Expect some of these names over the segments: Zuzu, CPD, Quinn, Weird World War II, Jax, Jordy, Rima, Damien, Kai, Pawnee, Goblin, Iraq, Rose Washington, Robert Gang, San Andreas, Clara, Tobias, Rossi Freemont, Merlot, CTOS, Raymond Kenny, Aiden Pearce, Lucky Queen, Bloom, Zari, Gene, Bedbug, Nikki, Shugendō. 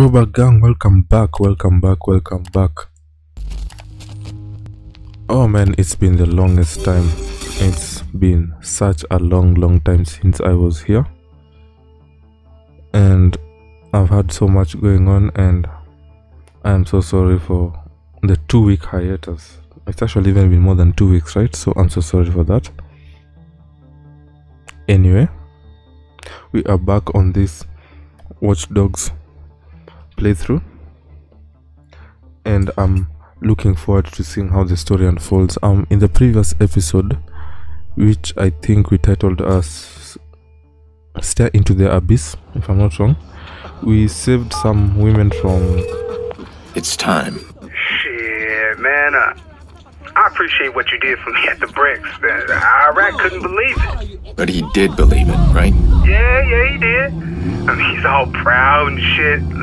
Robert Gang, welcome back. Oh man, it's been the longest time. It's been such a long time since I was here, and I've had so much going on, and I'm so sorry for the 2-week hiatus. It's actually even been more than 2 weeks, right? So I'm so sorry for that. Anyway, we are back on this Watch Dogs playthrough, and I'm looking forward to seeing how the story unfolds. In the previous episode, which I think we titled as Stare into the Abyss, if I'm not wrong, we saved some women from... It's time. Shit, man. I appreciate what you did for me at the bricks. Iraq couldn't believe it. But he did believe it, right? Yeah, he did. I mean, he's all proud and shit. Look,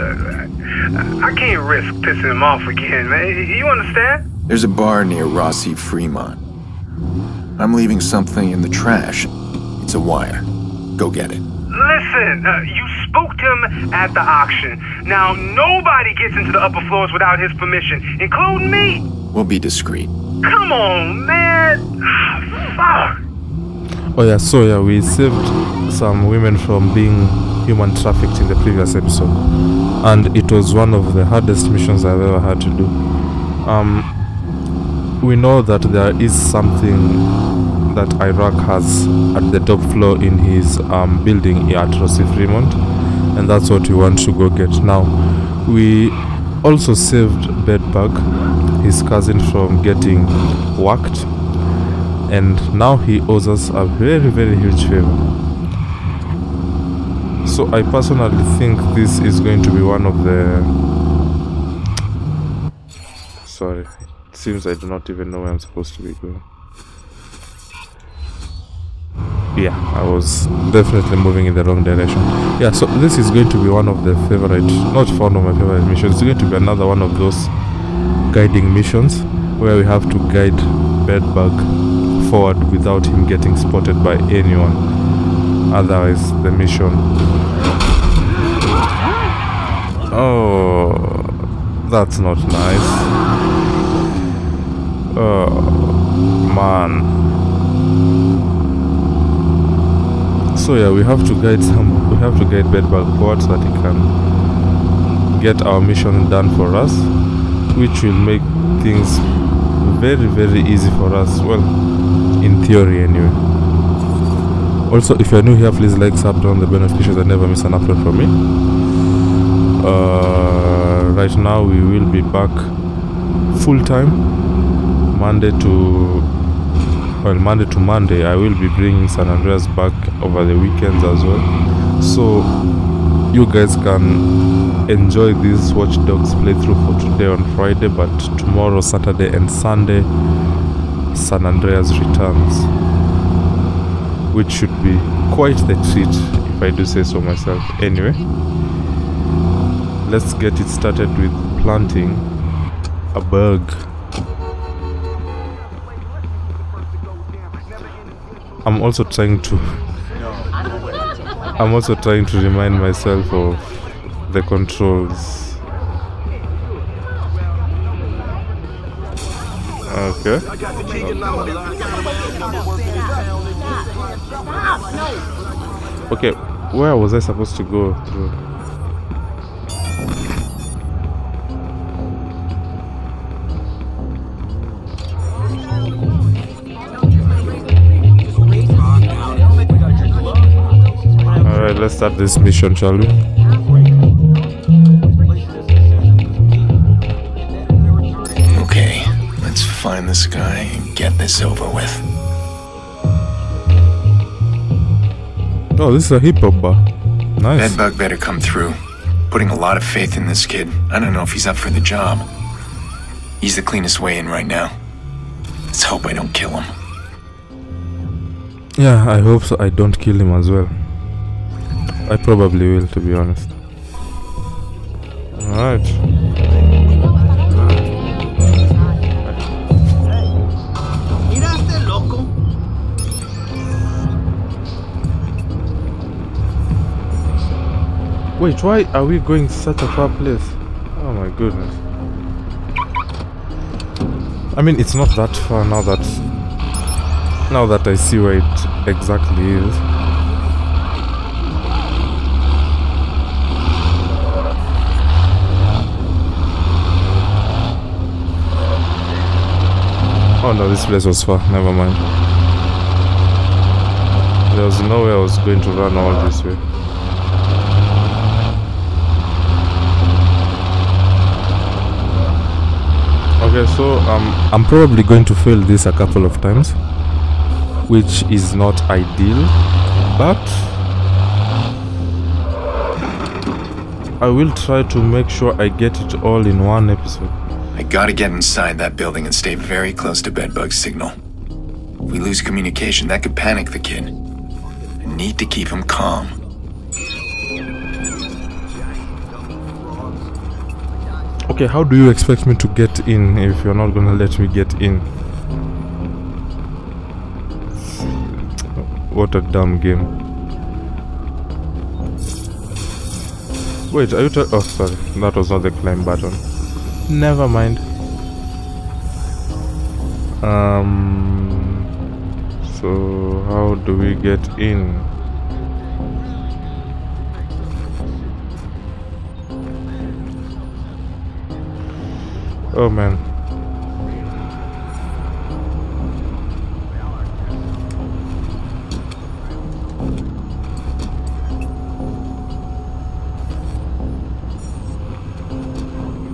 I can't risk pissing him off again, man. You understand? There's a bar near Rossi Freemont. I'm leaving something in the trash. It's a wire. Go get it. Listen, you spooked him at the auction. Now, nobody gets into the upper floors without his permission, including me. We'll be discreet. Come on, man. Fuck. Oh yeah, so yeah, we saved some women from being human trafficked in the previous episode, and it was one of the hardest missions I've ever had to do. We know that there is something that Iraq has at the top floor in his building at Rossi Freemont, and that's what we want to go get. Now, we also saved Bedbug, his cousin, from getting whacked, and now he owes us a very huge favor. So I personally think this is going to be one of the... Sorry, it seems I do not even know where I'm supposed to be going. Yeah, I was definitely moving in the wrong direction. Yeah, so this is going to be one of the favorite... Not one of my favorite missions. It's going to be another one of those guiding missions where we have to guide Bedbug forward without him getting spotted by anyone. Otherwise, the mission... Oh, that's not nice. Oh, man. So yeah, we have to guide Bedbug forward so that he can get our mission done for us, which will make things very easy for us. Well, in theory, anyway. Also, if you're new here, please like, sub, turn on the bell notifications and never miss an upload from me. Right now, we will be back full time Monday to Monday. I will be bringing San Andreas back over the weekends as well, so you guys can enjoy this Watch Dogs playthrough for today on Friday, but tomorrow, Saturday and Sunday, San Andreas returns, which should be quite the treat, if I do say so myself. Anyway, let's get it started with planting a bug. I'm also trying to remind myself of the controls. Okay. Okay, where was I supposed to go through? Alright, let's start this mission, shall we? Okay, let's find this guy and get this over with. Oh, this is a hip hop bar. Nice. Bedbug better come through. Putting a lot of faith in this kid. I don't know if he's up for the job. He's the cleanest way in right now. Let's hope I don't kill him. Yeah, I hope so. I don't kill him as well. I probably will, to be honest. Alright. Wait, why are we going to such a far place? Oh my goodness. I mean, it's not that far now that... now that I see where it exactly is. Oh no, this place was far, never mind. There was no way I was going to run all this way. Okay, so I'm probably going to fail this a couple of times, which is not ideal, but I will try to make sure I get it all in one episode. I gotta get inside that building and stay very close to Bedbug's signal. If we lose communication, that could panic the kid. I need to keep him calm. Okay, how do you expect me to get in if you're not gonna let me get in? What a dumb game. Wait, are you oh, sorry, that was not the climb button. Never mind. So how do we get in? Oh man.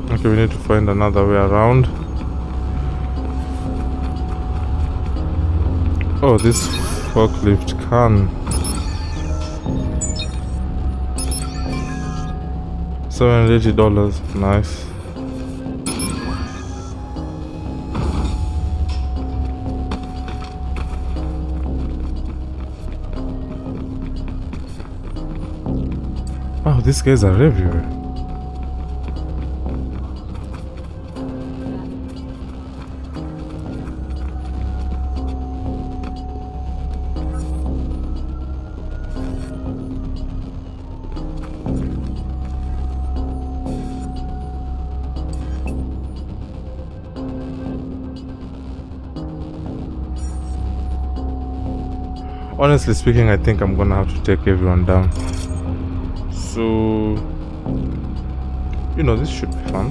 Okay, we need to find another way around. Oh, this forklift can. 780 dollars, nice. Wow, these guys are everywhere. Honestly speaking, I think I'm gonna have to take everyone down. So, you know, this should be fun.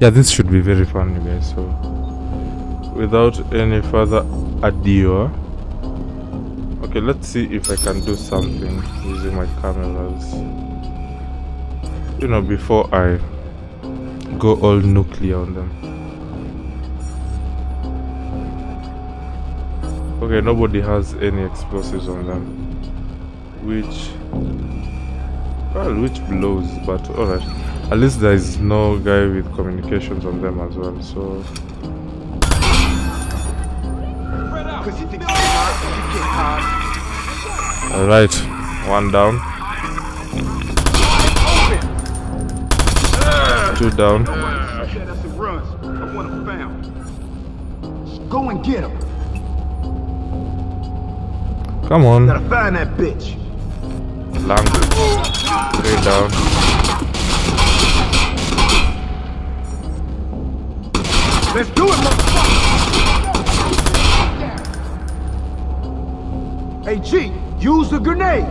Yeah, this should be very fun, you guys. So, without any further ado, okay, let's see if I can do something using my cameras. You know, before I go all nuclear on them. Okay, nobody has any explosives on them, which, well, which blows, but alright, at least there is no guy with communications on them as well, so... Alright, one down. 2 down. Go and get him! Come on. Gotta find that bitch. Long. 3 down. Let's do it, motherfucker. Hey G, use the grenade.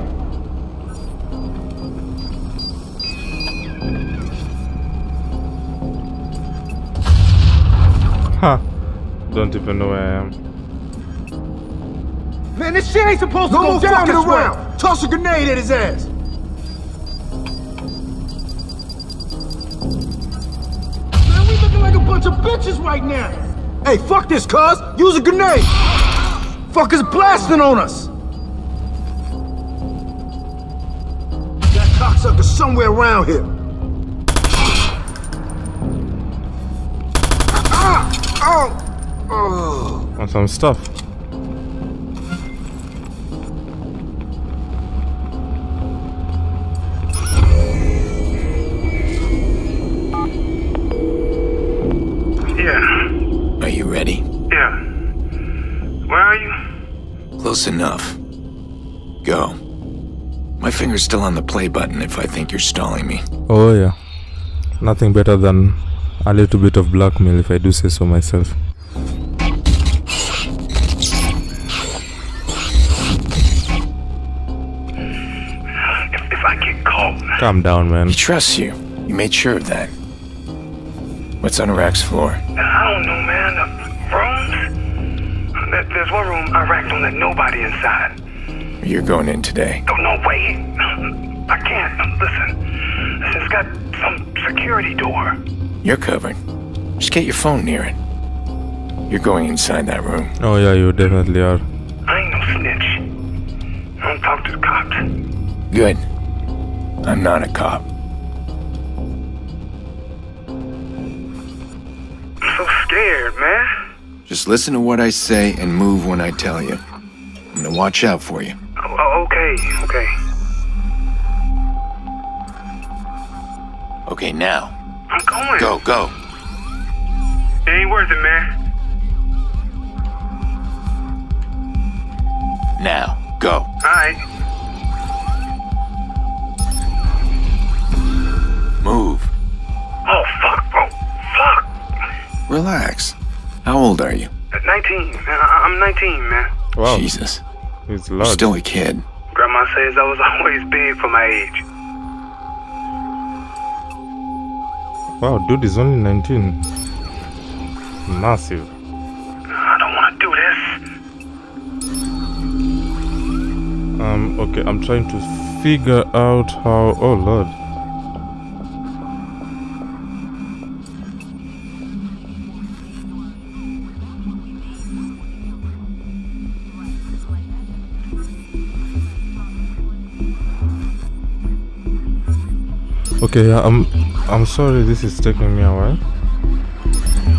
Huh. Don't even know where I am. Man, this shit ain't supposed to go down this way! Toss a grenade at his ass! Man, we looking like a bunch of bitches right now! Hey, fuck this, cuz! Use a grenade! Fuckers blasting on us! That cocksucker's somewhere around here! Want some stuff? Close enough. go. My finger's still on the play button if I think you're stalling me. Oh yeah. Nothing better than a little bit of blackmail, if I do say so myself. If I get caught. Calm down, man. He trusts you. You made sure of that. What's on Iraq's floor? I don't know, man. Rooms? There's one room I racked on that nobody inside. You're going in today. Oh, no way. I can't. Listen, it's got some security door. You're covered. Just get your phone near it. You're going inside that room. Oh, yeah, you definitely are. I ain't no snitch. I don't talk to the cops. Good. I'm not a cop. I'm so scared, man. Just listen to what I say and move when I tell you. I'm gonna watch out for you. Okay. Okay, now. I'm going. Go. It ain't worth it, man. Now, go. All right. Move. Oh, fuck, bro. Fuck. Relax. How old are you? 19. I'm 19, man. Wow. Jesus. He's large. You're still a kid. Grandma says I was always big for my age. Wow, dude is only 19. Massive. I don't want to do this. Okay, I'm trying to figure out how... Oh, Lord. Okay, I'm sorry this is taking me a while.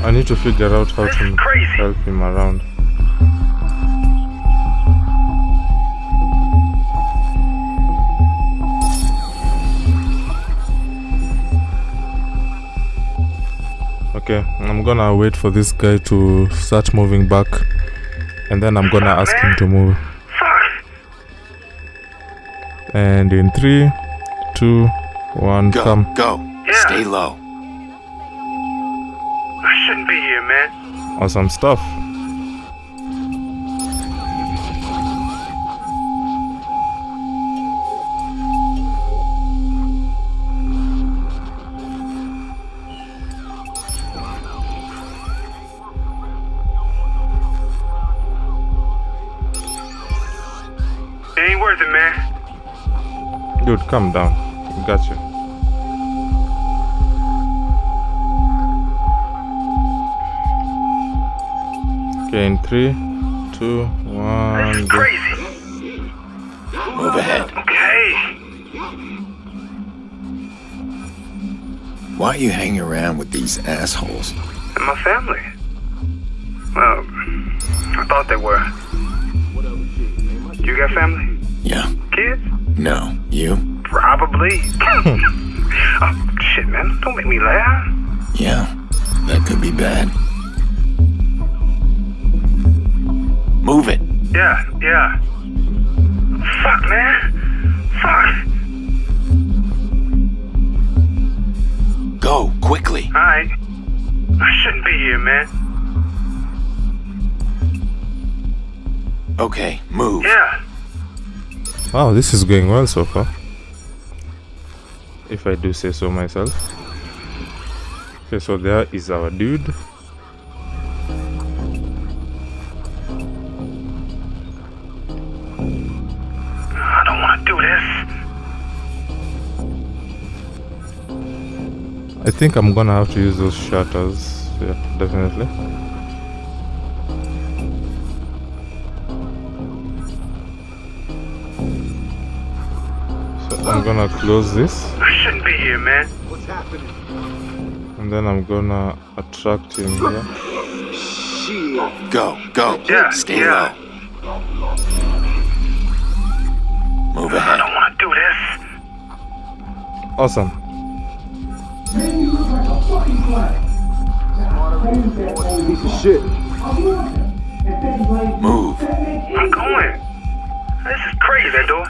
I need to figure out how to help him around. Okay, I'm gonna wait for this guy to start moving back, and then I'm gonna ask him to move. And in 3, 2, 1, go, come. Go. Yeah. Stay low. I shouldn't be here, man. Awesome stuff. It ain't worth it, man. Dude, calm down. Gotcha. Okay, in 3, 2, 1. This is crazy. Move ahead. Okay. Why are you hanging around with these assholes? And my family. Well, I thought they were. You got family? Yeah. Kids? No. You? Probably. Oh, shit, man. Don't make me laugh. Yeah, that could be bad. Move it. Yeah. Fuck, man. Fuck. Go, quickly. Alright. I shouldn't be here, man. Okay, move. Yeah. Wow, this is going well so far. If I do say so myself. Okay, so there is our dude. I think I'm gonna have to use those shutters. Yeah, definitely. So I'm gonna close this. I shouldn't be here, man. What's happening? And then I'm gonna attract him here. Yeah? Go. Yeah, stay low. Move ahead. I don't wanna do this. Awesome. Piece of shit. Move. I'm going. This is crazy. see that door?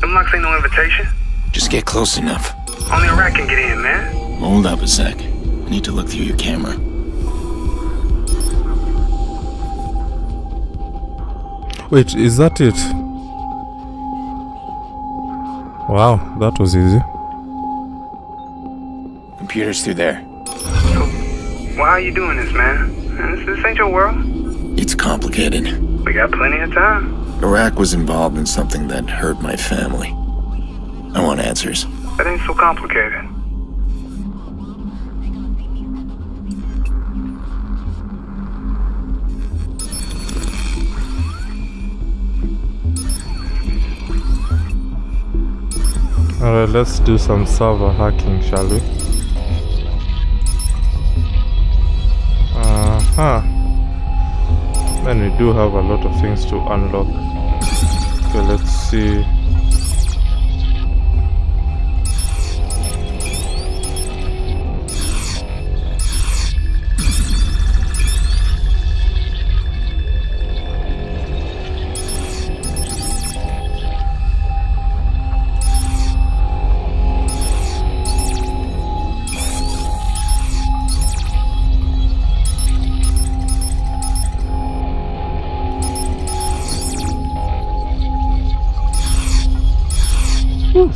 Them locks ain't no invitation. Just get close enough. Only a rat can get in, man. Hold up a sec. I need to look through your camera. Wait, is that it? Wow, that was easy. Computer's through there. So, why are you doing this, man? This ain't your world. It's complicated. We got plenty of time. Iraq was involved in something that hurt my family. I want answers. That ain't so complicated. Alright, let's do some server hacking, shall we? Man, we do have a lot of things to unlock. Okay, let's see.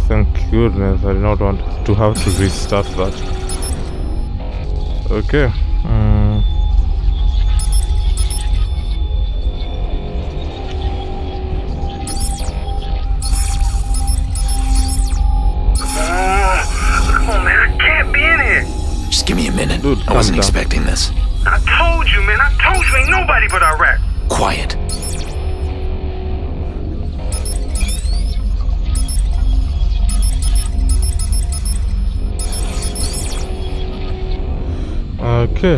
Thank goodness I did not want to have to restart that. Okay. Come on, man, I can't be in here. Just give me a minute. Dude, I wasn't expecting this. I told you, man. I told you ain't nobody but Iraq. Quiet. Okay.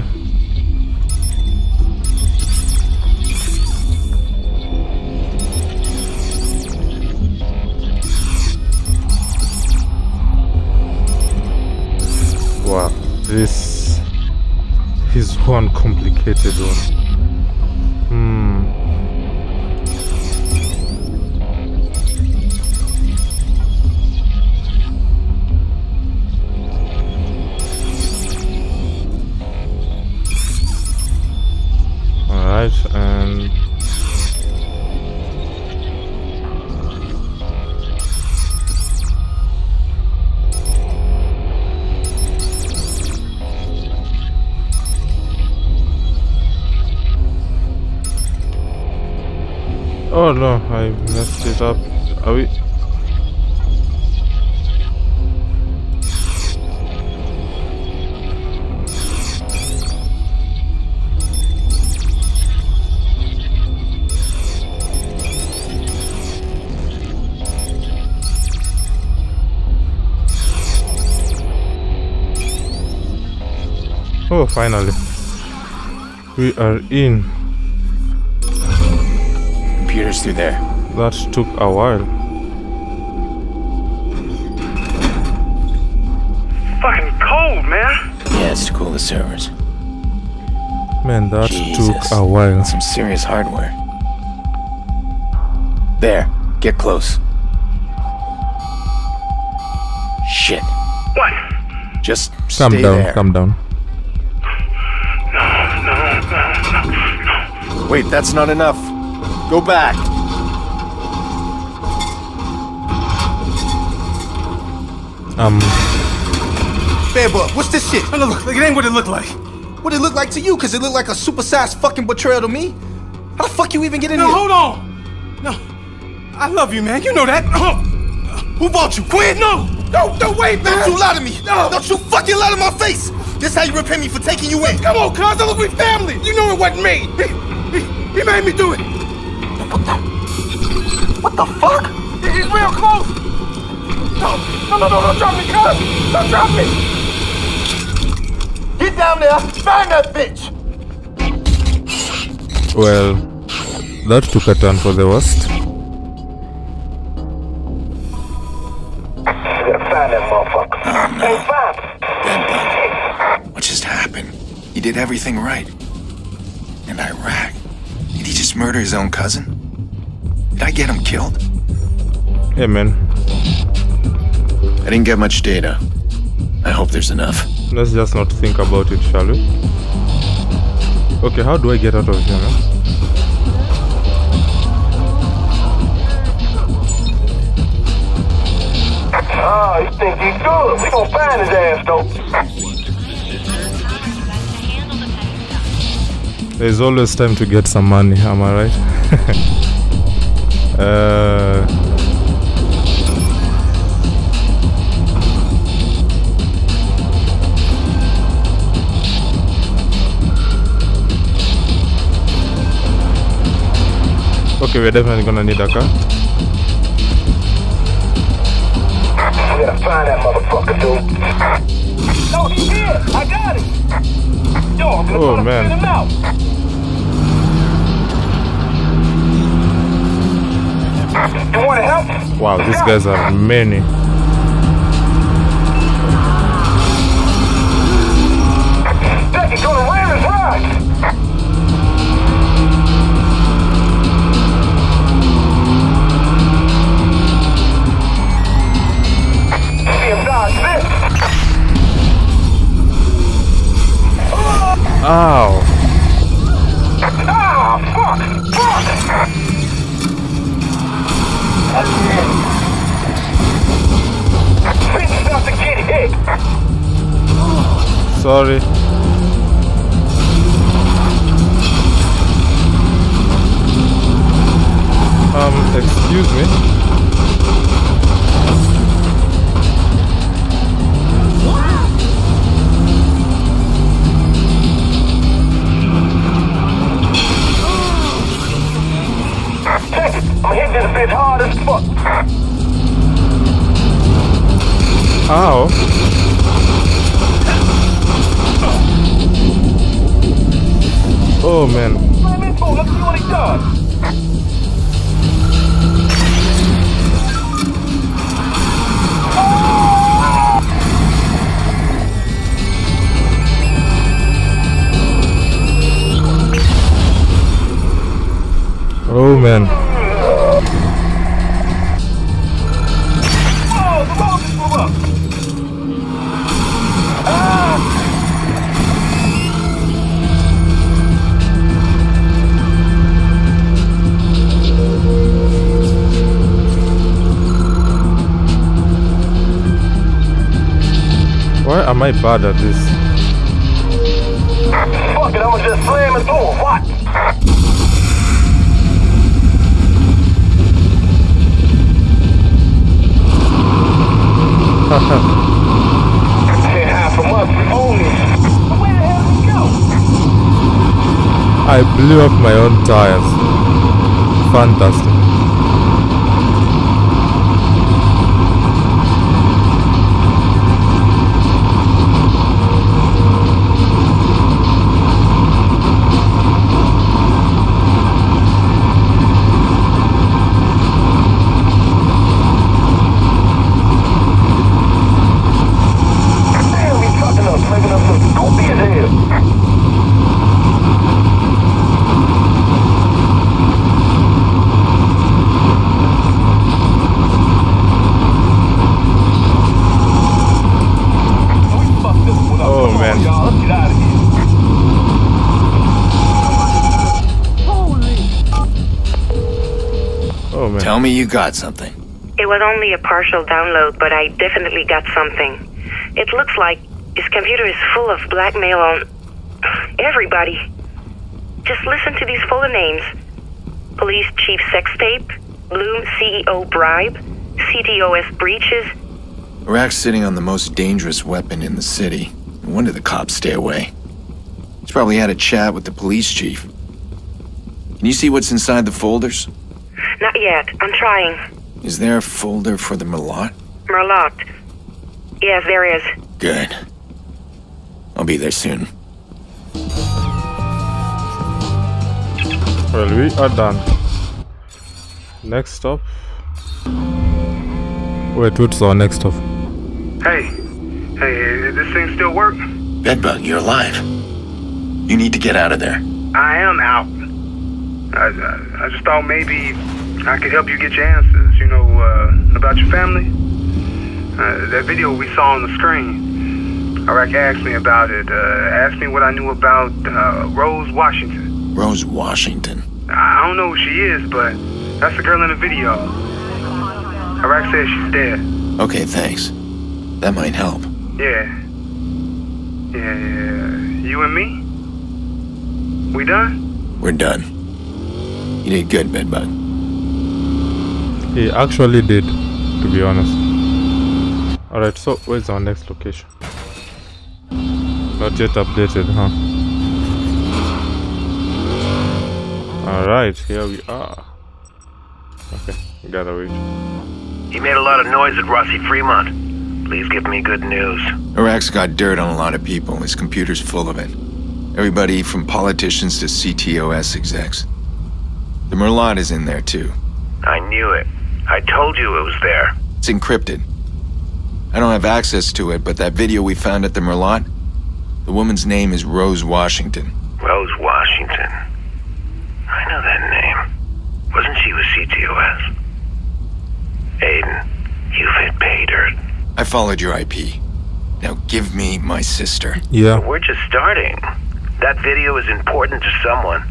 Wow, this is one complicated one. And oh no, I messed it up. Are we? Oh, finally. We are in. Computer's through there. That took a while. Fucking cold, man. Yeah, it's to cool the servers. Man, that took a while. Some serious hardware. There. Get close. Shit. What? Just stay there. Calm down. Wait, that's not enough. Go back. Bedbug, what's this shit? No, look, it ain't what it looked like. What it looked like to you? Cause it looked like a supersized fucking betrayal to me. How the fuck you even get in here? No, hold on. No, I love you, man. You know that. Who bought you? Quinn? No. Don't wait, man. Don't you lie to me. No. Don't you fucking lie to my face. This how you repay me for taking you in. Come on, cuz. Look, we family. You know it wasn't me. He made me do it. What the fuck? He's real close. No, don't drop me, cuz. Don't drop me. Get down there. Find that bitch. Well, that took a turn for the worst. Find that motherfucker. Oh, no. Hey, Bob. What just happened? He did everything right. In Iraq. Did he just murder his own cousin? Did I get him killed? Yeah, man. I didn't get much data. I hope there's enough. Let's just not think about it, shall we? Okay, how do I get out of here, man? Ah, you think he's good? We gonna find his ass, though. There's always time to get some money, am I right? Okay, we're definitely gonna need a car. We gotta find that motherfucker, dude. No, he's here! I got him! Yo, I'm gonna try to man. Spit him out! You wanna help? Wow, these guys are many. Becky, go to Raymond's Rock! Ow. Ah, fuck! Fuck! Bitch, about to get hit! Sorry. Excuse me. It's hard as fuck. Ow. Oh man. Let's see what he does. Oh man. Am I bad at this? Fuck it, I'ma just slam his door. What? Can't hide from us, we own it. But where the hell did we go? I blew up my own tires. Fantastic. Tell me you got something. It was only a partial download, but I definitely got something. It looks like his computer is full of blackmail on everybody. Just listen to these folder names. Police chief sex tape, Bloom CEO bribe, CTOS breaches. Iraq's sitting on the most dangerous weapon in the city. No wonder the cops stay away. He's probably had a chat with the police chief. Can you see what's inside the folders? Not yet. I'm trying. Is there a folder for the Merlot? Merlot. Yes, there is. Good. I'll be there soon. Well, we are done. Next stop. Wait, what's our next stop? Hey, this thing still work? Bedbug, you're alive. You need to get out of there. I am out. I just thought maybe I could help you get your answers, you know, that video we saw on the screen. Iraq asked me about it, asked me what I knew about Rose Washington. Rose Washington? I don't know who she is, but that's the girl in the video. Iraq says she's dead. Okay, thanks. That might help. Yeah. Yeah. You and me? We done? We're done. You did good, Bedbug. He actually did, to be honest. Alright, so where's our next location? Not yet updated, huh? Alright, here we are. Okay, we gotta wait. He made a lot of noise at Rossi Freemont. Please give me good news. Iraq's got dirt on a lot of people. His computer's full of it. Everybody from politicians to CTOS execs. The Merlot is in there, too. I knew it. I told you it was there. It's encrypted. I don't have access to it, but that video we found at the Merlot, the woman's name is Rose Washington. Rose Washington. I know that name. Wasn't she with CTOS? Aiden, you've hit pay dirt. I followed your IP. Now give me my sister. Yeah. We're just starting. That video is important to someone.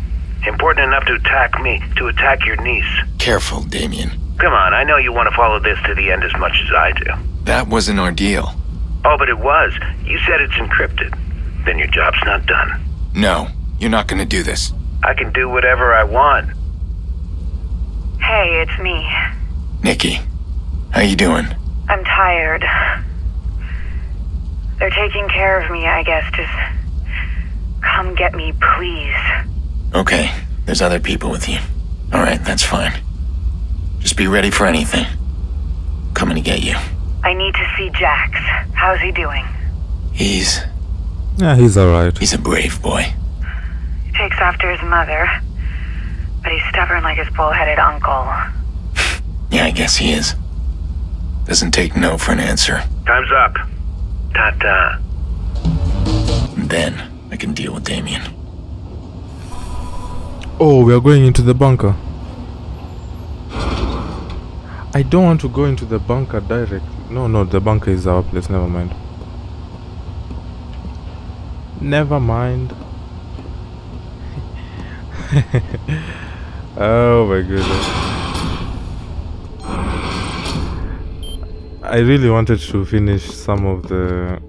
Important enough to attack me, to attack your niece. Careful, Damien. Come on, I know you want to follow this to the end as much as I do. That wasn't our deal. Oh, but it was. You said it's encrypted. Then your job's not done. No, you're not going to do this. I can do whatever I want. Hey, it's me. Nikki, how you doing? I'm tired. They're taking care of me, I guess. Just come get me, please. Okay, there's other people with you. Alright, that's fine. Just be ready for anything. Coming to get you. I need to see Jax. How's he doing? He's... yeah, he's alright. He's a brave boy. He takes after his mother, but he's stubborn like his bullheaded uncle. Yeah, I guess he is. Doesn't take no for an answer. Time's up. Ta-ta. And then I can deal with Damien. Oh, we are going into the bunker. I don't want to go into the bunker directly. No, the bunker is our place. Never mind. Never mind. Oh my goodness. I really wanted to finish some of the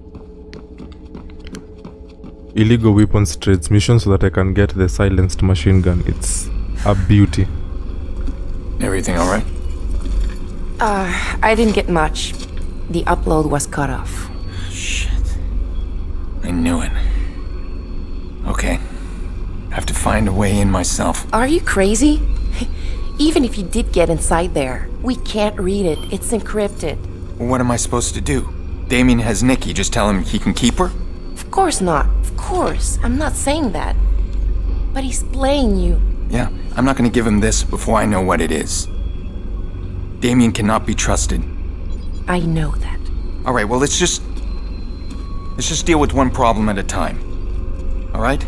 illegal weapons trades mission so that I can get the silenced machine gun. It's a beauty. Everything alright? I didn't get much. The upload was cut off. Shit. I knew it. Okay. I have to find a way in myself. Are you crazy? Even if you did get inside there, we can't read it. It's encrypted. What am I supposed to do? Damien has Nikki. Just tell him he can keep her? Of course not. Of course. I'm not saying that. But he's playing you. Yeah, I'm not going to give him this before I know what it is. Damien cannot be trusted. I know that. All right, well, let's just deal with one problem at a time. All right?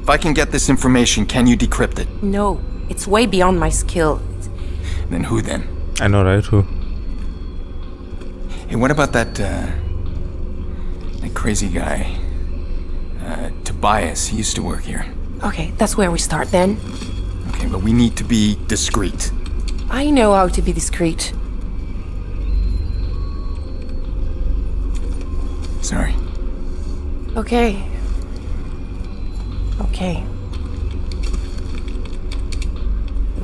If I can get this information, can you decrypt it? No, it's way beyond my skill. Then who then? I know, right? Who? Hey, what about that crazy guy, Tobias? He used to work here. Okay, that's where we start then. Okay, but we need to be discreet. I know how to be discreet. Sorry. Okay. Okay.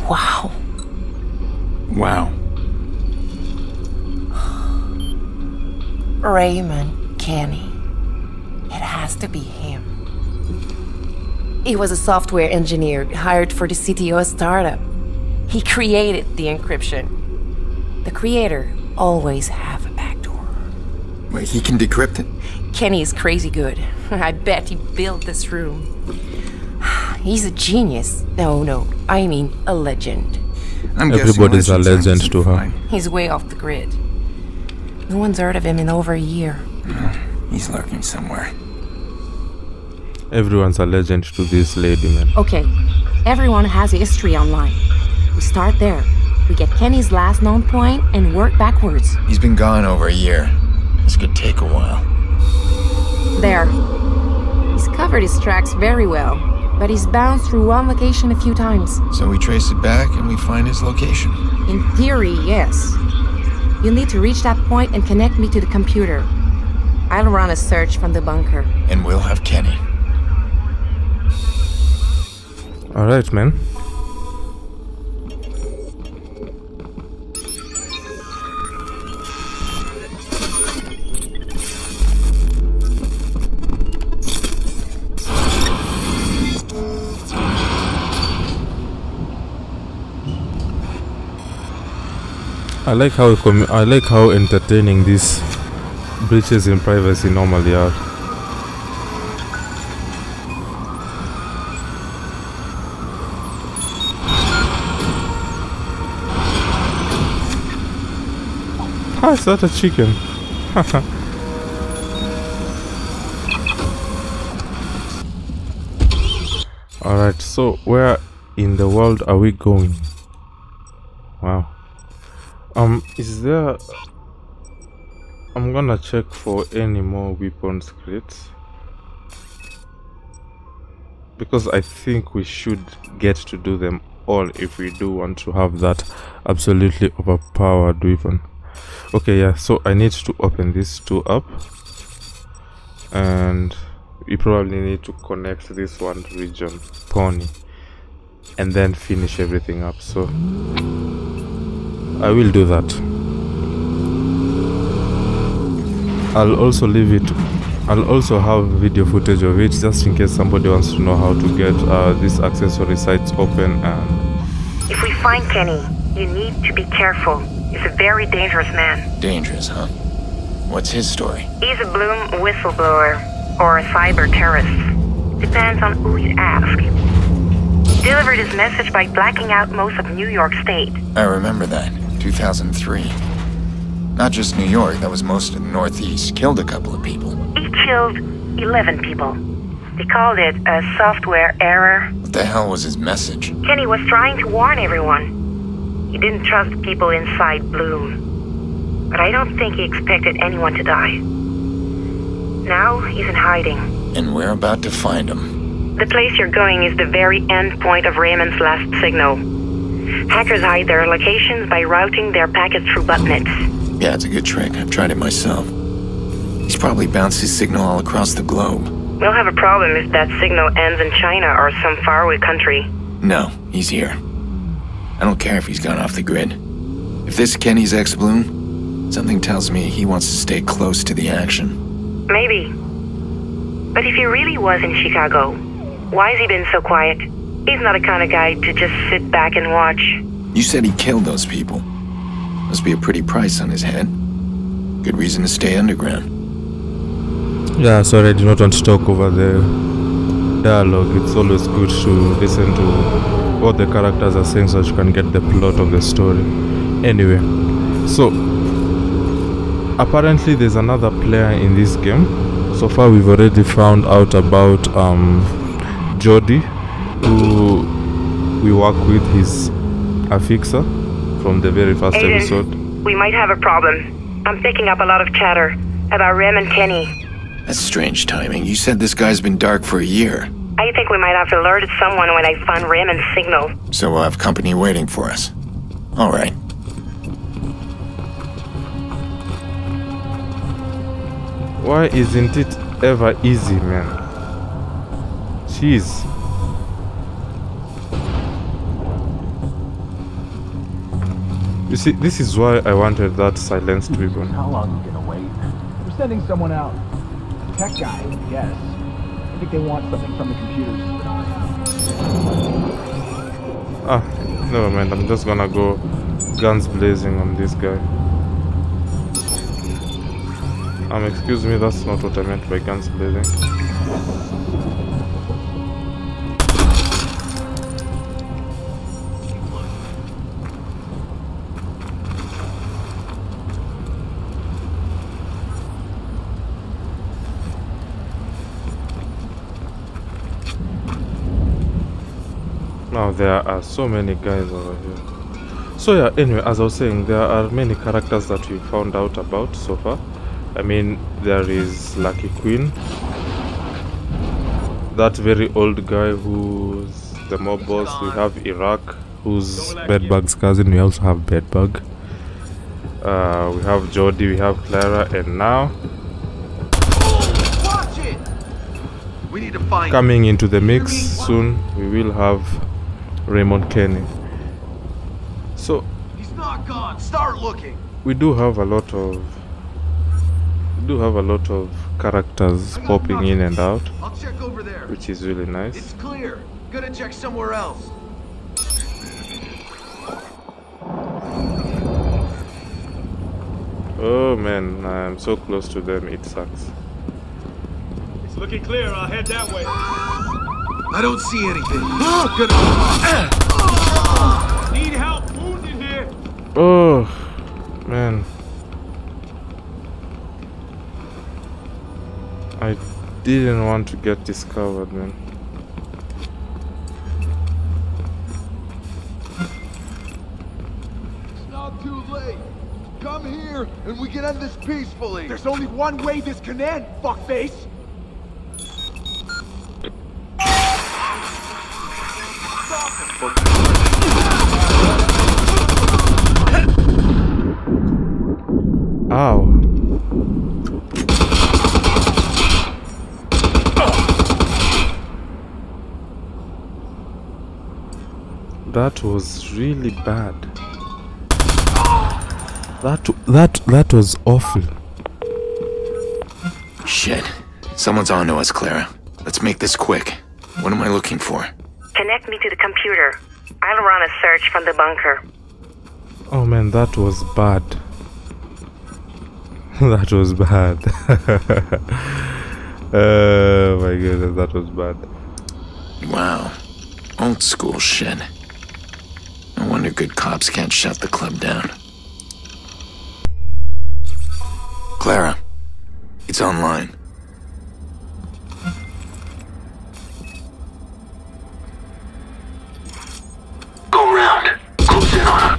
Wow. Wow. Raymond Kenny. It has to be him. He was a software engineer hired for the CTOS startup. He created the encryption. The creator always have a backdoor. Wait, he can decrypt it? Kenny is crazy good. I bet he built this room. He's a genius. No, I mean a legend. Everybody's a legend to her. He's way off the grid. No one's heard of him in over a year. He's lurking somewhere. Everyone's a legend to this lady, man. Okay, everyone has a history online. We start there. We get Kenny's last known point and work backwards. He's been gone over a year. This could take a while. There. He's covered his tracks very well, but he's bounced through one location a few times. So we trace it back and we find his location? In theory, yes. You'll need to reach that point and connect me to the computer. I'll run a search from the bunker. And we'll have Kenny. Alright, man. I like how entertaining these breaches in privacy normally are. Ah, it's not a chicken. Alright, so where in the world are we going? Wow. Is there... I'm gonna check for any more weapons crates, because I think we should get to do them all if we do want to have that absolutely overpowered weapon. Okay, yeah, so I need to open these two up, and we probably need to connect this one region, Pawnee, and then finish everything up, so I will do that. I'll also have video footage of it, just in case somebody wants to know how to get these accessory sites open. And if we find Kenny, you need to be careful. He's a very dangerous man. Dangerous, huh? What's his story? He's a Bloom whistleblower, or a cyber terrorist. Depends on who you ask. He delivered his message by blacking out most of New York State. I remember that. 2003. Not just New York, that was most of the Northeast. Killed a couple of people. He killed 11 people. They called it a software error. What the hell was his message? Kenny was trying to warn everyone. He didn't trust people inside Bloom. But I don't think he expected anyone to die. Now he's in hiding. And we're about to find him. The place you're going is the very end point of Raymond's last signal. Hackers hide their locations by routing their packets through botnets. Yeah, it's a good trick. I've tried it myself. He's probably bounced his signal all across the globe. We'll have a problem if that signal ends in China or some faraway country. No, he's here. I don't care if he's gone off the grid. If this Kenny's ex-Bloom, something tells me he wants to stay close to the action. Maybe. But if he really was in Chicago, why has he been so quiet? He's not the kind of guy to just sit back and watch. You said he killed those people. Must be a pretty price on his head. Good reason to stay underground. Yeah, sorry, I do not want to talk over the dialogue. It's always good to listen to what the characters are saying so you can get the plot of the story. Anyway, so apparently there's another player in this game. So far we've already found out about Jordy, who we work with, his affixer from the very first Aiden, episode. We might have a problem. I'm picking up a lot of chatter about Raymond Kenny. That's strange timing. You said this guy's been dark for a year. I think we might have alerted someone when I found Raymond's signal. So we'll have company waiting for us. All right. Why isn't it ever easy, man? Jeez. You see, this is why I wanted that silenced weapon. How long are you gonna wait? We're sending someone out. A tech guy, yes. I think they want something from the computers. Ah, never mind. I'm just gonna go guns blazing on this guy. Excuse me, that's not what I meant by guns blazing. Now there are so many guys over here. So yeah, anyway, as I was saying, there are many characters that we found out about so far. I mean, there is Lucky Queen, that very old guy who's the mob boss. We have Iraq, who's Bedbug's cousin. We also have Bedbug. We have Jordy, we have Clara, and now coming into the mix soon, we will have Raymond Kenny. So he's not gone. Start looking. We do have a lot of characters popping in and out. I'll check over there. Which is really nice. It's clear. Gonna check somewhere else. Oh man, I'm so close to them, it sucks. It's looking clear, I'll head that way. I don't see anything. Oh, good. Need help, wounded in here. Oh man. I didn't want to get discovered, man. It's not too late. Come here and we can end this peacefully. There's only one way this can end, fuckface. Stop him. Ow. That was really bad. That was awful. Shit. Someone's on to us, Clara. Let's make this quick. What am I looking for? Connect me to the computer. I'll run a search from the bunker. Oh man, that was bad. That was bad. Oh my goodness, that was bad. Wow. Old school shit. No wonder good cops can't shut the club down. Clara, it's online. Go round. Close in on her.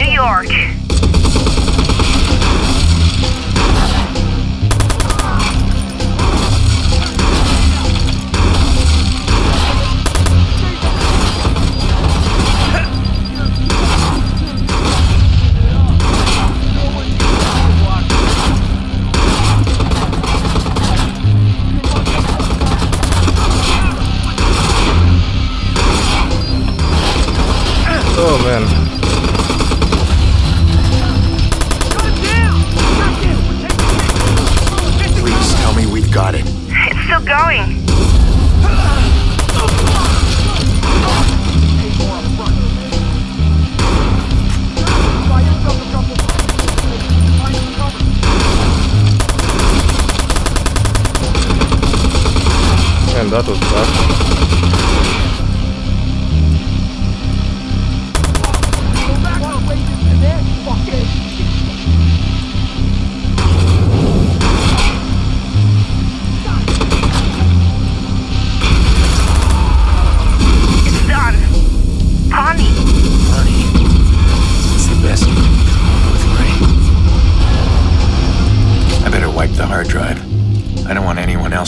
New York. Oh man. Got it. It's still going. And that was bad.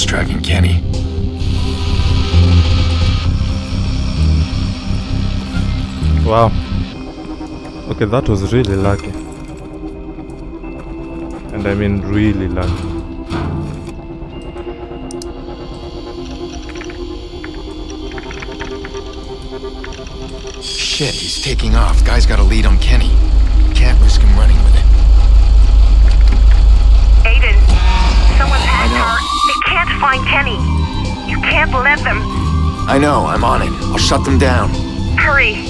Tracking Kenny. Wow. Okay, that was really lucky. And I mean really lucky. Shit, he's taking off. Guy's got a lead on Kenny. Can't risk him running with it. Aiden, someone's hacked our... can't find Kenny. You can't let them. I know, I'm on it. I'll shut them down. Hurry.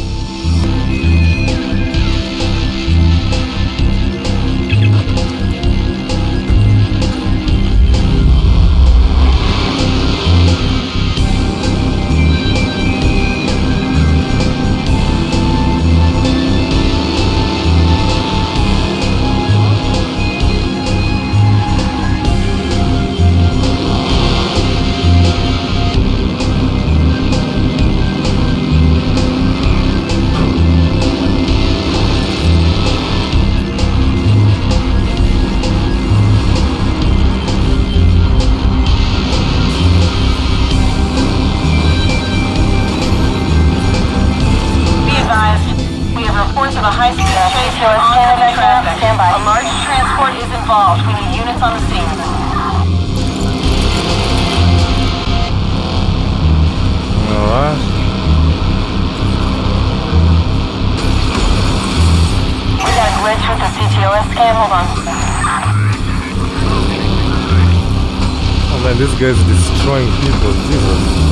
Guys destroying people, Jesus. Looks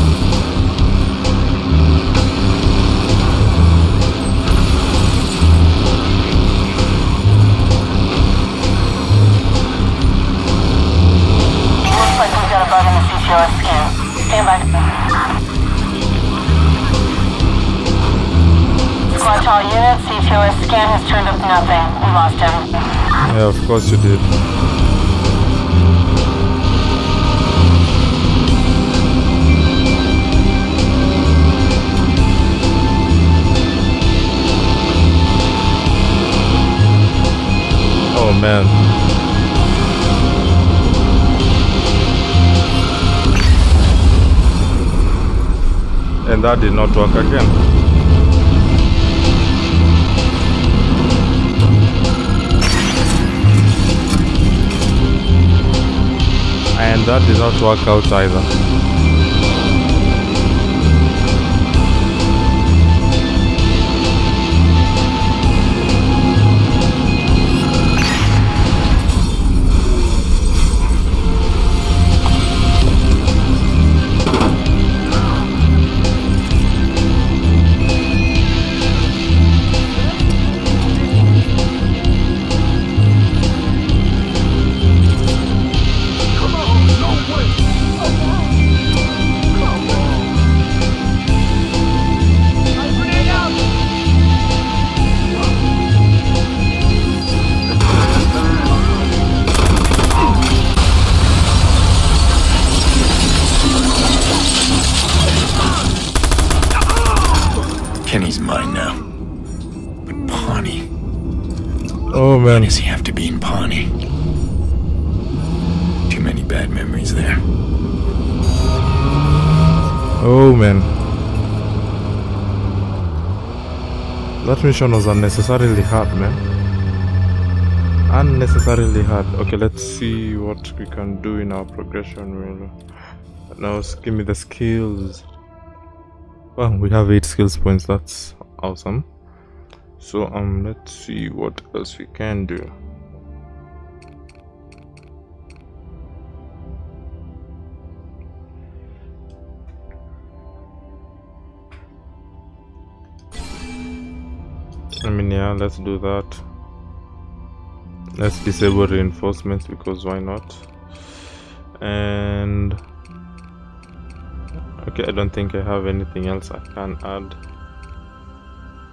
like we've got a bug in the CTOS scan. Stand by. Watch all units, CTOS scan has turned up nothing. We lost him. Yeah, of course you did. Man. And that did not work again. And that did not work out either. Why does he have to be in Pawnee? Too many bad memories there. Oh man. That mission was unnecessarily hard, man. Unnecessarily hard. Okay, let's see what we can do in our progression. Now, give me the skills. Well, we have 8 skills points. That's awesome. So let's see what else we can do. I mean, yeah, let's do that. Let's disable reinforcements because why not? And okay, I don't think I have anything else I can add.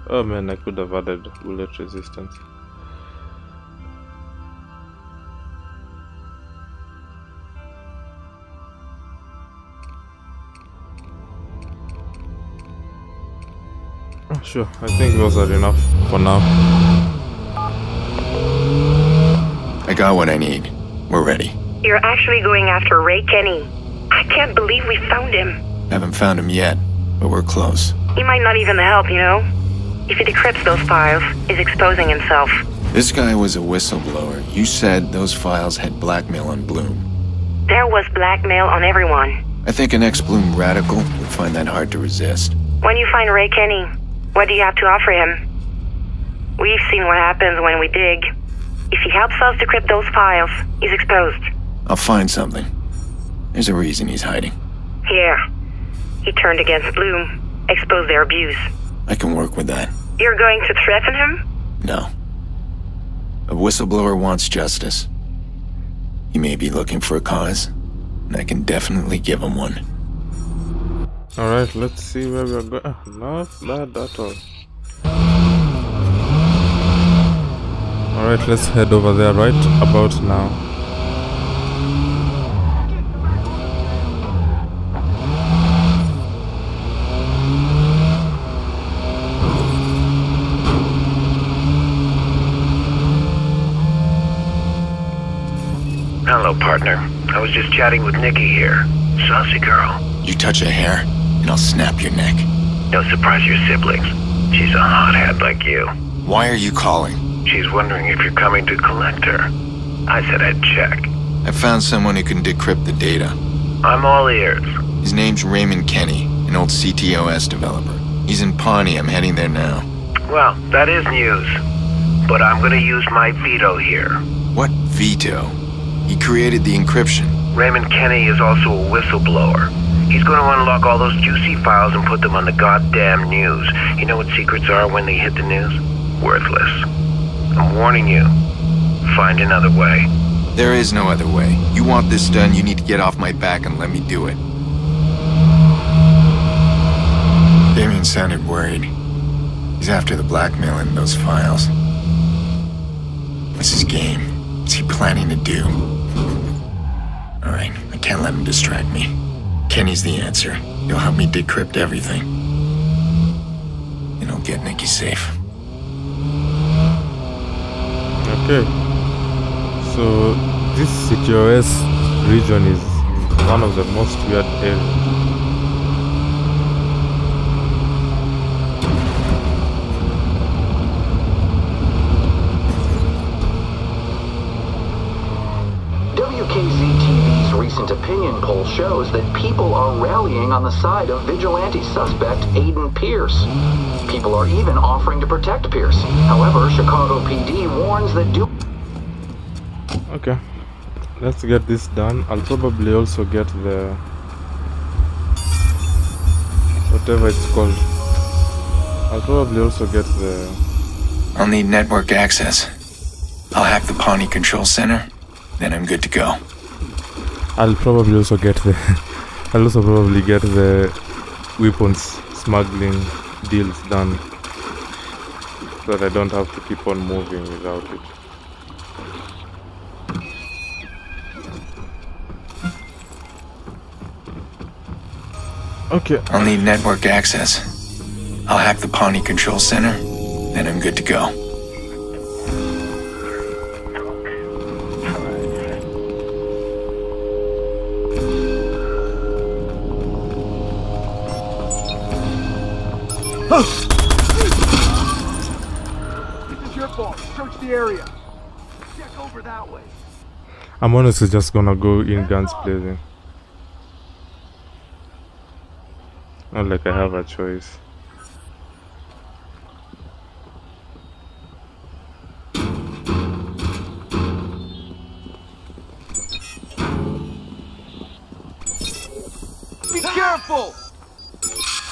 Oh man, I could have added bullet resistance. Oh, sure, I think those are enough for now. I got what I need. We're ready. You're actually going after Ray Kenny. I can't believe we found him. Haven't found him yet, but we're close. He might not even help, you know? If he decrypts those files, he's exposing himself. This guy was a whistleblower. You said those files had blackmail on Bloom. There was blackmail on everyone. I think an ex-Bloom radical would find that hard to resist. When you find Ray Kenny, what do you have to offer him? We've seen what happens when we dig. If he helps us decrypt those files, he's exposed. I'll find something. There's a reason he's hiding. Yeah. He turned against Bloom, exposed their abuse. I can work with that. You're going to threaten him? No. A whistleblower wants justice. He may be looking for a cause, and I can definitely give him one. Alright, let's see where we're going. Not bad at all. Alright, let's head over there right about now. Hello, partner. I was just chatting with Nikki here. Saucy girl. You touch her hair, and I'll snap your neck. Don't surprise your siblings. She's a hothead like you. Why are you calling? She's wondering if you're coming to collect her. I said I'd check. I found someone who can decrypt the data. I'm all ears. His name's Raymond Kenny, an old CTOS developer. He's in Pawnee. I'm heading there now. Well, that is news. But I'm gonna use my veto here. What veto? He created the encryption. Raymond Kenny is also a whistleblower. He's going to unlock all those juicy files and put them on the goddamn news. You know what secrets are when they hit the news? Worthless. I'm warning you. Find another way. There is no other way. You want this done, you need to get off my back and let me do it. Damien sounded worried. He's after the blackmail in those files. What's his game? What's he planning to do? Alright, I can't let him distract me. Kenny's the answer. He'll help me decrypt everything. And I'll get Nikki safe. Okay, so this CTOS region is one of the most weird areas. WKZ-TV's recent opinion poll shows that people are rallying on the side of vigilante suspect Aiden Pearce. People are even offering to protect Pearce. However, Chicago PD warns that Okay, let's get this done. I'll probably also get the... whatever it's called. I'll need network access. I'll hack the Pawnee Control Center, then I'm good to go. I'll probably also get the... weapons smuggling deals done, so that I don't have to keep on moving without it. Okay. I'll need network access. I'll hack the Pawnee Control Center, then I'm good to go. This is your fault. Search the area. Check over that way. I'm honestly just gonna go in guns blazing. Not like I have a choice. Be careful!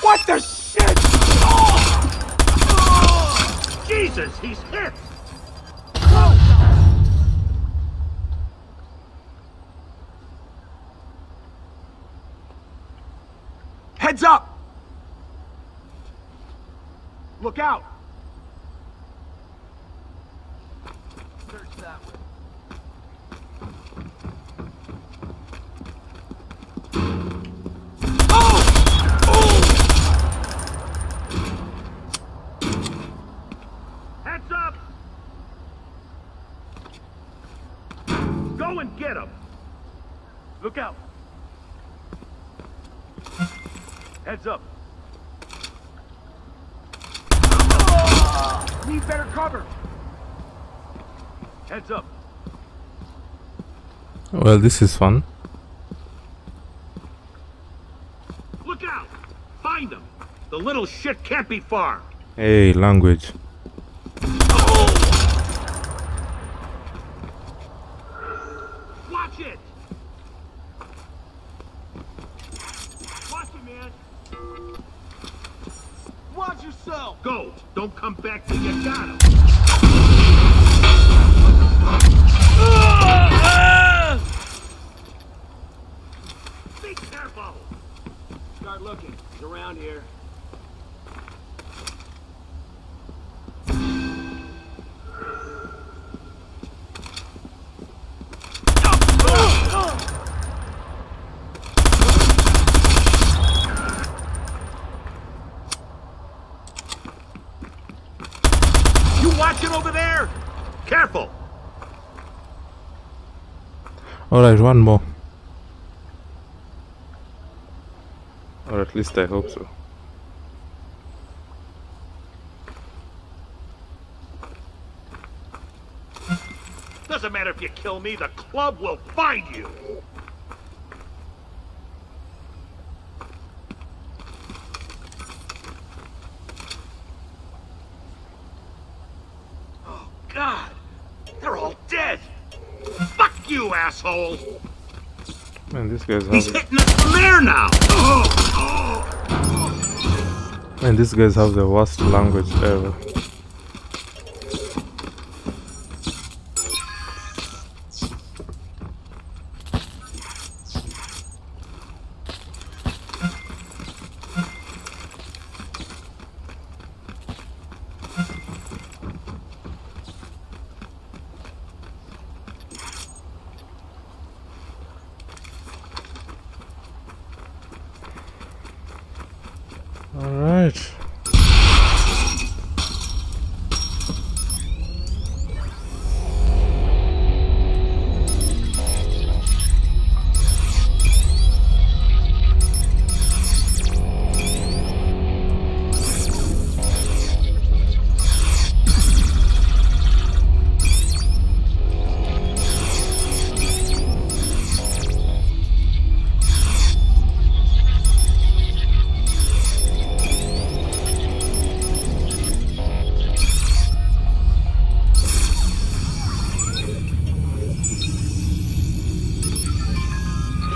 What the shit? Oh! Oh! Jesus, he's hit! Heads up! Look out! Search that way. Oh! Oh! Heads up! Go and get him! Look out! Heads up! Need better cover. Heads up. Well, this is fun. Look out! Find them. The little shit can't be far. Hey, language. Oh! Watch it. Watch yourself! Go! Don't come back till you got him! Be careful! Start looking. He's around here. Alright, one more. Or at least I hope so. Doesn't matter if you kill me, the club will find you! Oh God! They're all dead! You asshole! Man, this guy's having... He's hitting us from there now! Man, these guys have the worst language ever.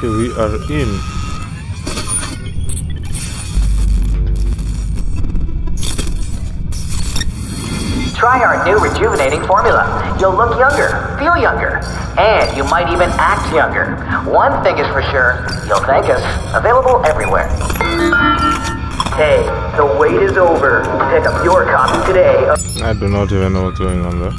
We are in. Try our new rejuvenating formula. You'll look younger, feel younger, and you might even act younger. One thing is for sure, you'll thank us. Available everywhere. Hey, the wait is over. Pick up your copy today. I do not even know what's going on there.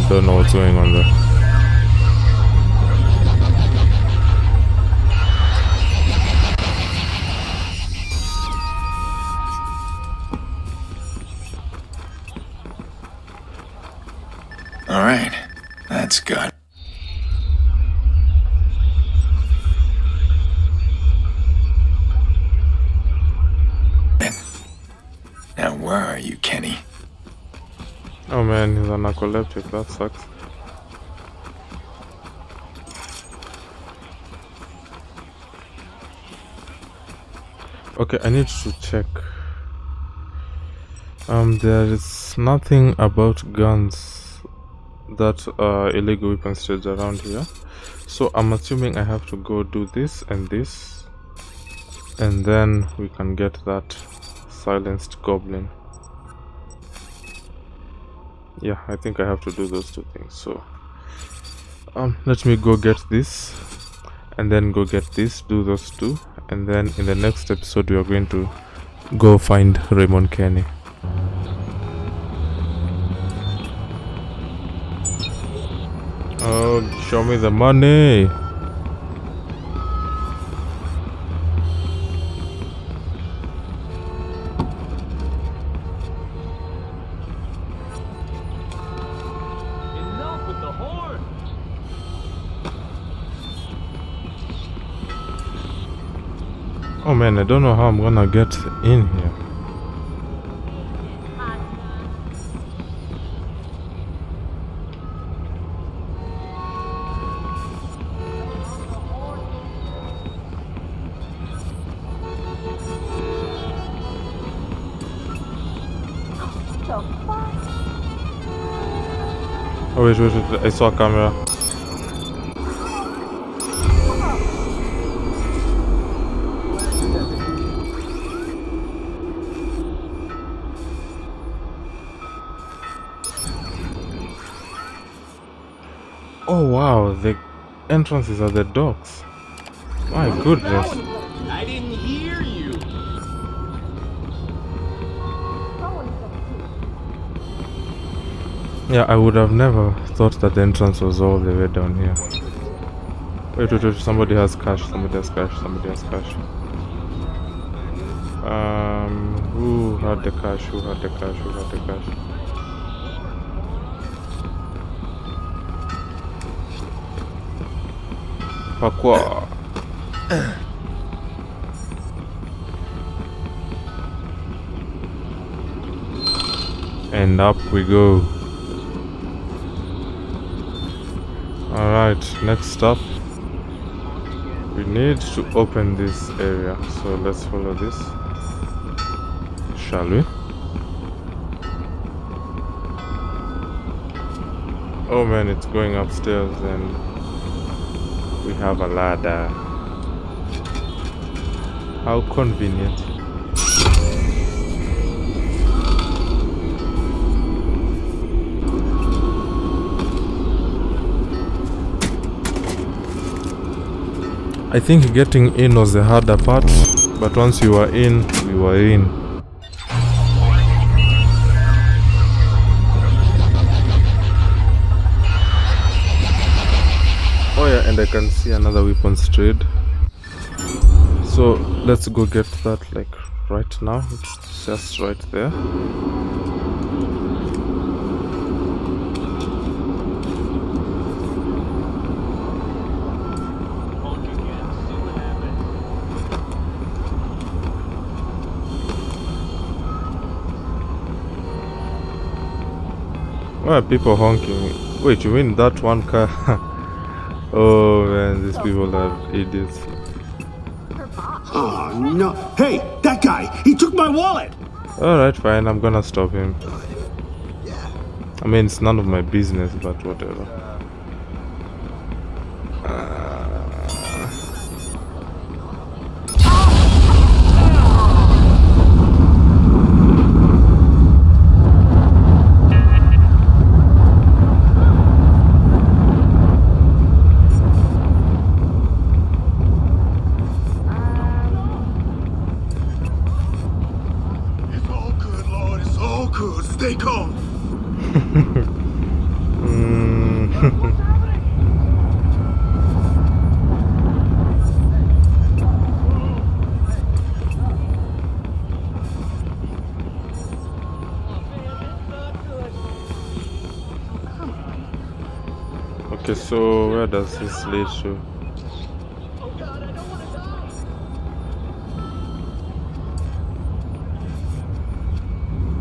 I don't know what's going on there. All right, that's good. Now, where are you, Kenny? Oh man, he's an narcoleptic, that sucks. Okay, I need to check. There is nothing about guns that are illegal weapon stage around here. So I'm assuming I have to go do this and this. And then we can get that silenced goblin. Yeah, I think I have to do those two things, so let me go get this and then go get this, do those two, and then in the next episode we are going to go find Raymond Kenny. Oh, show me the money. Oh man, I don't know how I'm gonna get in here. Oh, wait, I saw a camera. Oh wow, the entrances are the docks. My goodness. I didn't hear you. Yeah, I would have never thought that the entrance was all the way down here. Wait, somebody has cash, somebody has cash. Who had the cash, who had the cash? Parkour. And up we go. Alright, next up we need to open this area, so let's follow this, shall we? Oh man, it's going upstairs and we have a ladder. How convenient. I think getting in was the harder part, but once you were in, we were in. I can see another weapons trade, so let's go get that like right now. It's just right there. Why are people honking? Wait, you mean that one car? Oh man, these people are idiots. Oh no! Hey, that guy! He took my wallet! Alright, fine, I'm gonna stop him. I mean, it's none of my business, but whatever. So where does this lead to?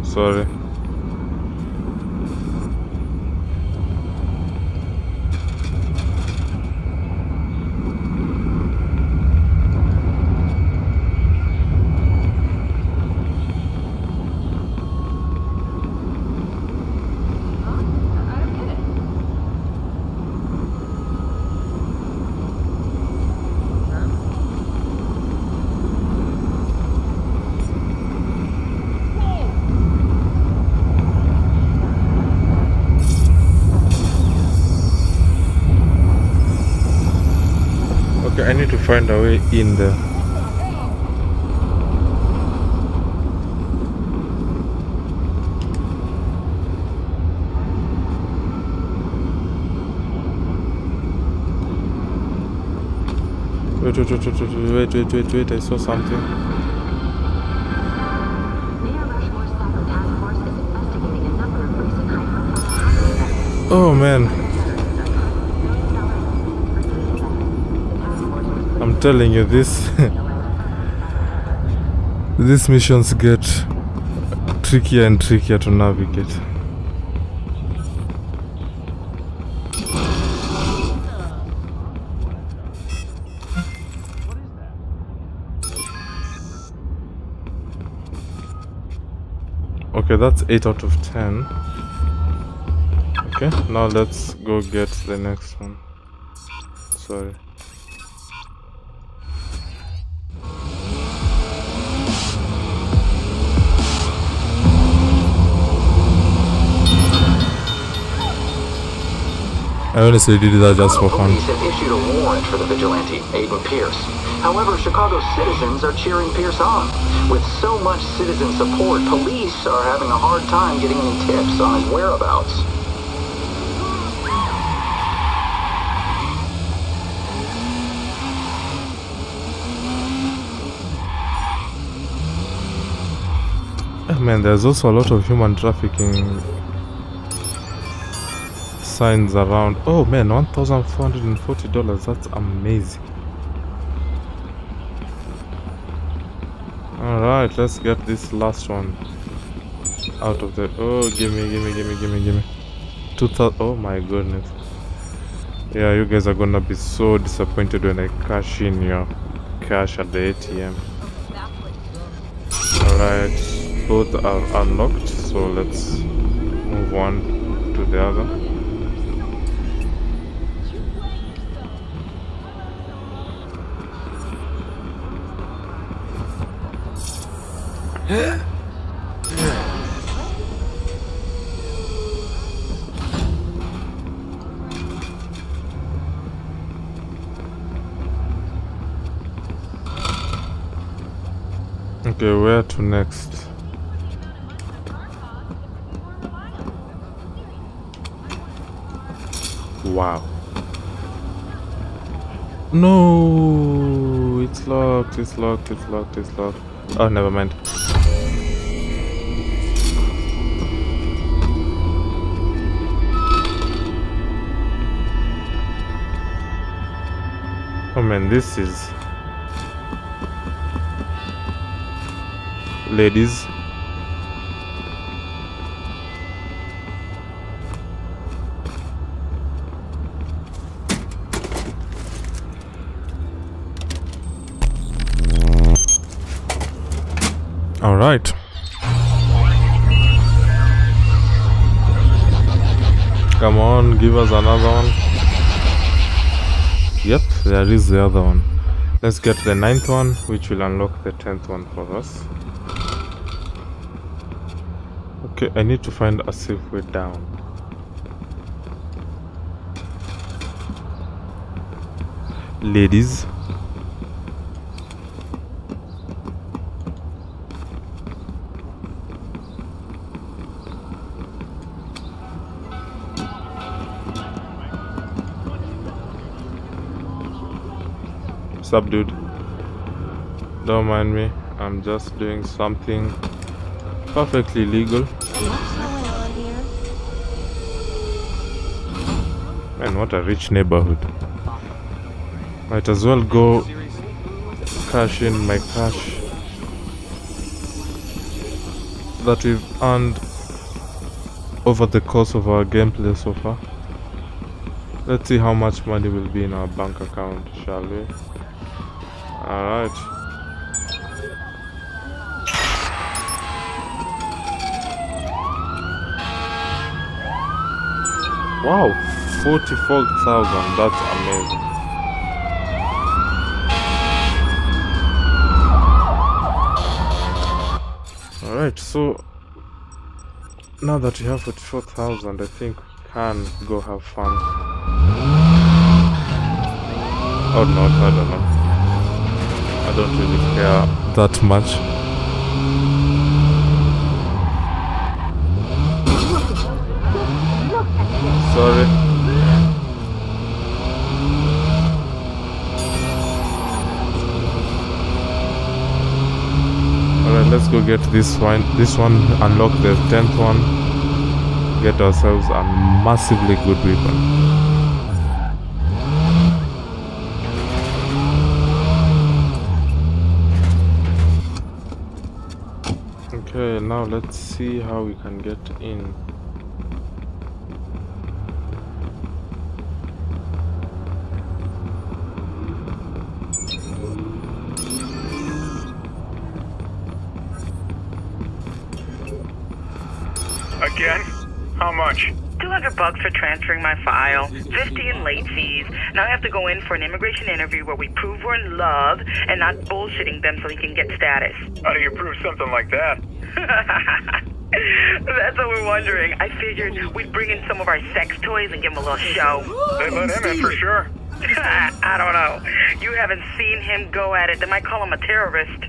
Sorry. I need to find a way in there. Wait, I saw something. Oh man. I'm telling you, this these missions get trickier and trickier to navigate. Okay, that's 8 out of 10. Okay, now let's go get the next one. Sorry. I honestly did that just for fun. Police have issued a warrant for the vigilante, Aiden Pearce. However, Chicago's citizens are cheering Pearce on. With so much citizen support, police are having a hard time getting any tips on his whereabouts. Oh man, there's also a lot of human trafficking signs around. Oh man, $1,440, that's amazing. Alright, let's get this last one out of there. Oh, gimme. 2,000. Oh my goodness. Yeah, you guys are gonna be so disappointed when I cash in your cash at the ATM. Alright, both are unlocked, so let's move one to the other. Okay, where to next? Wow. No, it's locked. Oh, never mind. Oh man, this is... Ladies. All right. Come on, give us another one. Yep, there is the other one. Let's get the 9th one, which will unlock the 10th one for us. Okay, I need to find a safe way down. Ladies. Sup, dude? Don't mind me. I'm just doing something perfectly legal. Man, what a rich neighborhood. Might as well go cash in my cash that we've earned over the course of our gameplay so far. Let's see how much money will be in our bank account, shall we? Alright. Wow, 44,000, that's amazing. Alright, so now that we have 44,000, I think we can go have fun. Or not, I don't know. I don't really care that much. Sorry. Alright, let's go get this one. This one, unlock the 10th one. Get ourselves a massively good weapon. Okay, now let's see how we can get in. Again? How much? $200 for transferring my file, $50 in late fees. Now I have to go in for an immigration interview where we prove we're in love and not bullshitting them so he can get status. How do you prove something like that? That's what we're wondering. I figured we'd bring in some of our sex toys and give him a little show. They let him in for sure. I don't know. You haven't seen him go at it. They might call him a terrorist.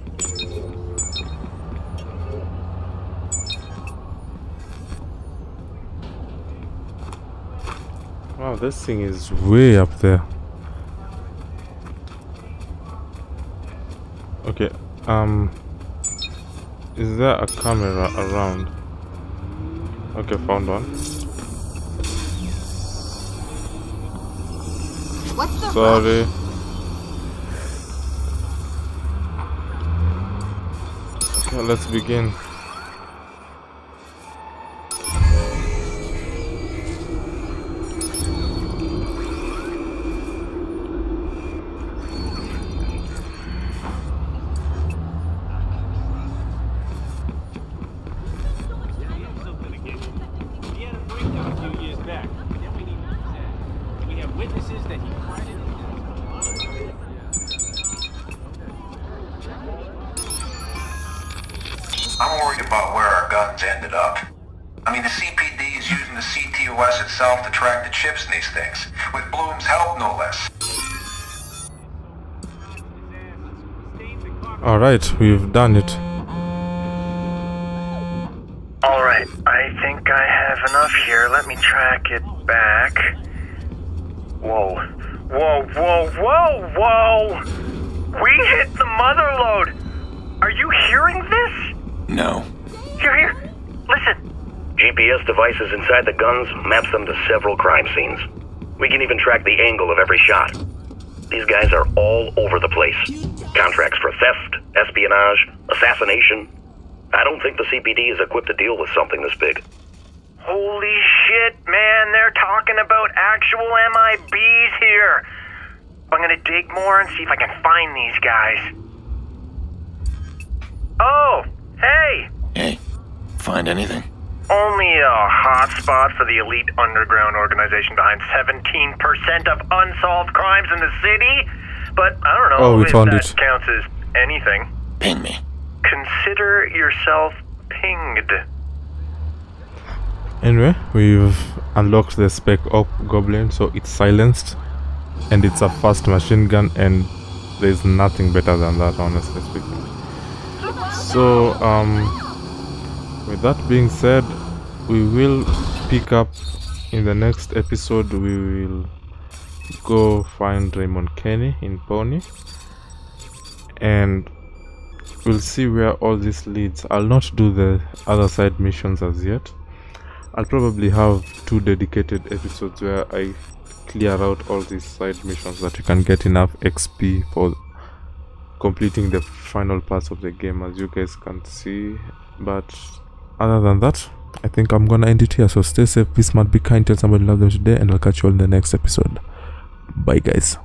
Wow, this thing is way up there. Okay, is there a camera around? Okay, found one. What's the sorry. Rush? Okay, let's begin. To track the chips in these things, with Bloom's help no less. Alright, we've done it. Alright, I think I have enough here. Let me track it back. Whoa. Whoa, whoa, whoa, whoa! We hit the mother lode! Are you hearing this? No. Here, listen. GPS devices inside the guns maps them to several crime scenes. We can even track the angle of every shot. These guys are all over the place. Contracts for theft, espionage, assassination. I don't think the CPD is equipped to deal with something this big. Holy shit, man, they're talking about actual MIBs here. I'm gonna dig more and see if I can find these guys. Oh, hey! Hey, find anything? Only a hotspot for the elite underground organization behind 17% of unsolved crimes in the city. But I don't know if that counts as anything. Ping me. Consider yourself pinged. Anyway, we've unlocked the Spec Op Goblin, so it's silenced. And it's a fast machine gun, and there's nothing better than that, honestly speaking. So, with that being said, we will pick up in the next episode. We will go find Raymond Kenny in Pawnee, and we'll see where all this leads. I'll not do the other side missions as yet. I'll probably have 2 dedicated episodes where I clear out all these side missions so that you can get enough XP for completing the final parts of the game, as you guys can see. But other than that, I think I'm gonna end it here. So stay safe, be smart, be kind, tell somebody you love them today, and I'll catch you all in the next episode. Bye, guys.